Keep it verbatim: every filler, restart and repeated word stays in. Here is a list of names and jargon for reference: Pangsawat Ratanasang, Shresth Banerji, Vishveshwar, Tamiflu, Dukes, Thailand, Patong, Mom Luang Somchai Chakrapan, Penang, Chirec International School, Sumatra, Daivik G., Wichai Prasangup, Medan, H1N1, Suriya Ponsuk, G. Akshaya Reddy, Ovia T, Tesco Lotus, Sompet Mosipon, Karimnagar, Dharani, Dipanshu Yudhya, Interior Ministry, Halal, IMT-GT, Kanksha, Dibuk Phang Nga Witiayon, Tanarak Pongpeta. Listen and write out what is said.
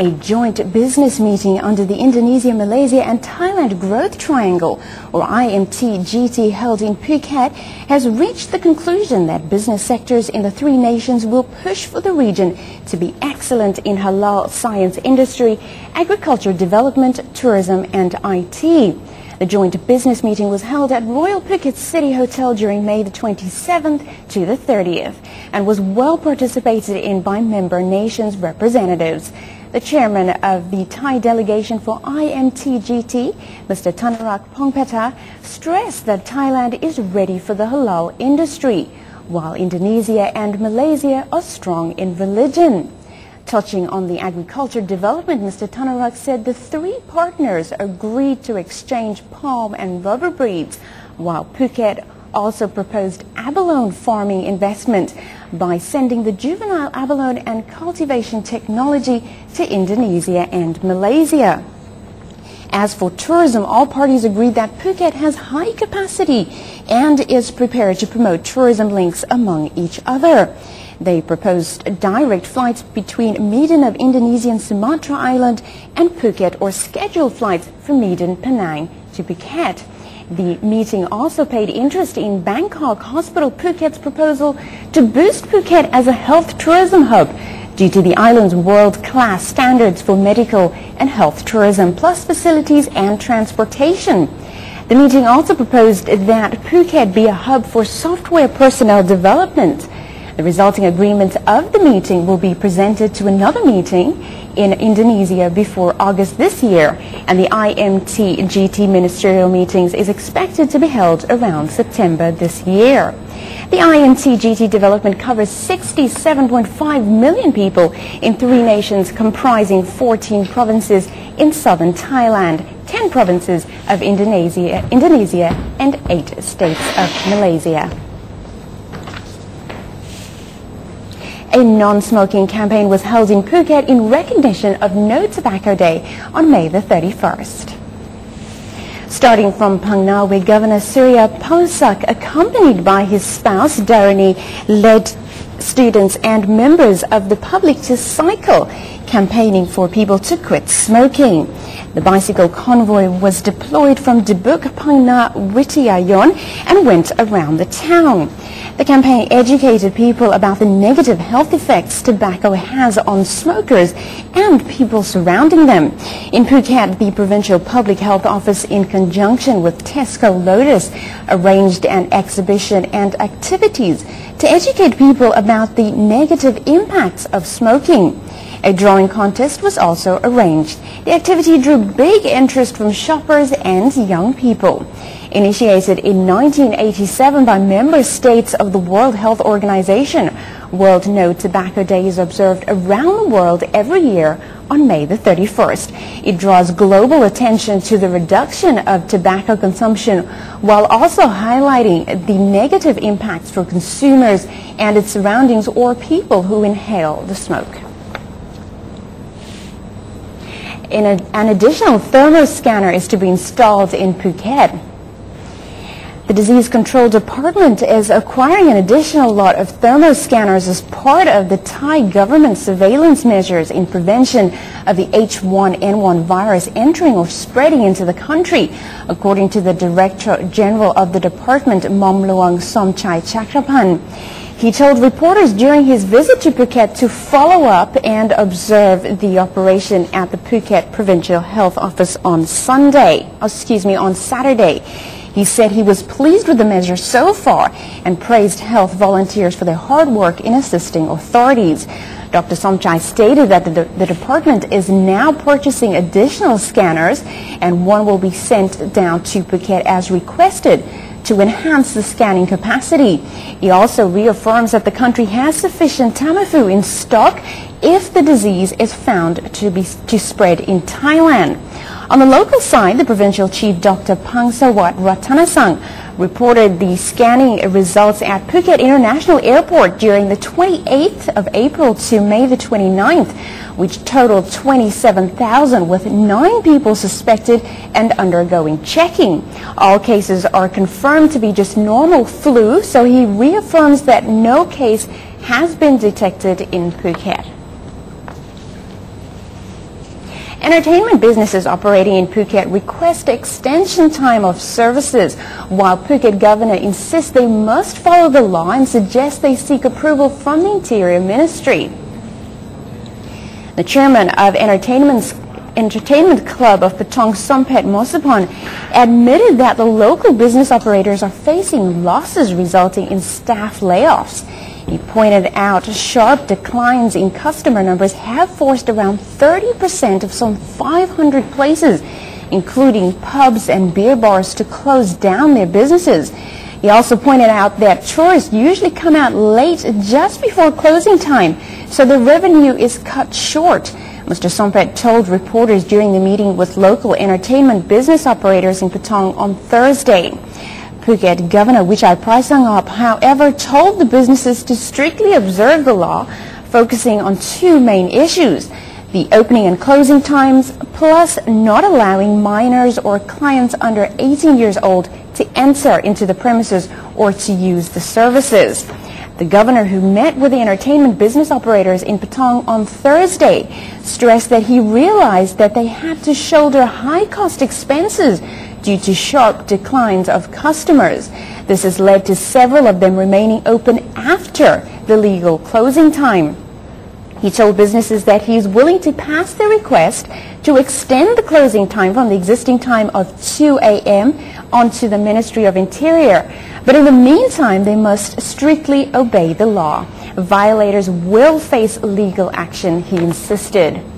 a joint business meeting under the Indonesia, Malaysia and Thailand Growth Triangle, or I M T G T, held in Phuket, has reached the conclusion that business sectors in the three nations will push for the region to be excellent in halal science industry, agriculture development, tourism and I T. The joint business meeting was held at Royal Phuket City Hotel during May the twenty-seventh to the thirtieth and was well participated in by member nations' representatives. The chairman of the Thai delegation for I M T G T, Mister Tanarak Pongpeta, stressed that Thailand is ready for the halal industry, while Indonesia and Malaysia are strong in religion. Touching on the agriculture development, Mister Tanarak said the three partners agreed to exchange palm and rubber breeds, while Phuket also proposed abalone farming investment by sending the juvenile abalone and cultivation technology to Indonesia and Malaysia. As for tourism, all parties agreed that Phuket has high capacity and is prepared to promote tourism links among each other. They proposed direct flights between Medan of Indonesian Sumatra Island and Phuket, or scheduled flights from Medan, Penang to Phuket. The meeting also paid interest in Bangkok Hospital Phuket's proposal to boost Phuket as a health tourism hub due to the island's world-class standards for medical and health tourism, plus facilities and transportation. The meeting also proposed that Phuket be a hub for software personnel development. The resulting agreement of the meeting will be presented to another meeting in Indonesia before August this year, and the I M T G T ministerial meetings is expected to be held around September this year. The I M T G T development covers sixty-seven point five million people in three nations comprising fourteen provinces in southern Thailand, ten provinces of Indonesia, Indonesia and eight states of Malaysia. A non-smoking campaign was held in Phuket in recognition of No Tobacco Day on May the thirty-first. Starting from Phang Nga, where Governor Suriya Ponsuk, accompanied by his spouse Dharani, led students and members of the public to cycle, campaigning for people to quit smoking. The bicycle convoy was deployed from Dibuk Phang Nga Witiayon and went around the town. The campaign educated people about the negative health effects tobacco has on smokers and people surrounding them. In Phuket, the Provincial Public Health Office, in conjunction with Tesco Lotus, arranged an exhibition and activities to educate people about the negative impacts of smoking. A drawing contest was also arranged. The activity drew big interest from shoppers and young people. Initiated in nineteen eighty-seven by member states of the World Health Organization, World No Tobacco Day is observed around the world every year on May the thirty-first. It draws global attention to the reduction of tobacco consumption while also highlighting the negative impacts for consumers and its surroundings or people who inhale the smoke. In a, an additional thermoscanner is to be installed in Phuket. The Disease Control Department is acquiring an additional lot of thermoscanners as part of the Thai government surveillance measures in prevention of the H one N one virus entering or spreading into the country, according to the Director General of the Department, Mom Luang Somchai Chakrapan. He told reporters during his visit to Phuket to follow up and observe the operation at the Phuket Provincial Health Office on Sunday, excuse me, on Saturday. He said he was pleased with the measure so far and praised health volunteers for their hard work in assisting authorities. Doctor Somchai stated that the, the department is now purchasing additional scanners, and one will be sent down to Phuket as requested to enhance the scanning capacity. He also reaffirms that the country has sufficient Tamiflu in stock if the disease is found to be to spread in Thailand. On the local side, the provincial chief, Doctor Pangsawat Ratanasang, reported the scanning results at Phuket International Airport during the twenty-eighth of April to May the twenty-ninth, which totaled twenty-seven thousand, with nine people suspected and undergoing checking. All cases are confirmed to be just normal flu, so he reaffirms that no case has been detected in Phuket. Entertainment businesses operating in Phuket request extension time of services, while Phuket governor insists they must follow the law and suggests they seek approval from the Interior Ministry. The chairman of Entertainment's Entertainment Club of Patong, Sompet Mosipon, admitted that the local business operators are facing losses resulting in staff layoffs. He pointed out sharp declines in customer numbers have forced around thirty percent of some five hundred places, including pubs and beer bars, to close down their businesses. He also pointed out that tourists usually come out late just before closing time, so the revenue is cut short. Mister Sompet told reporters during the meeting with local entertainment business operators in Patong on Thursday. Phuket Governor Wichai Prasangup, however, told the businesses to strictly observe the law, focusing on two main issues: the opening and closing times, plus not allowing minors or clients under eighteen years old to enter into the premises or to use the services. The governor, who met with the entertainment business operators in Patong on Thursday, stressed that he realized that they had to shoulder high-cost expenses due to sharp declines of customers. This has led to several of them remaining open after the legal closing time. He told businesses that he is willing to pass their request to extend the closing time from the existing time of two A M onto the Ministry of Interior. But in the meantime, they must strictly obey the law. Violators will face legal action, he insisted.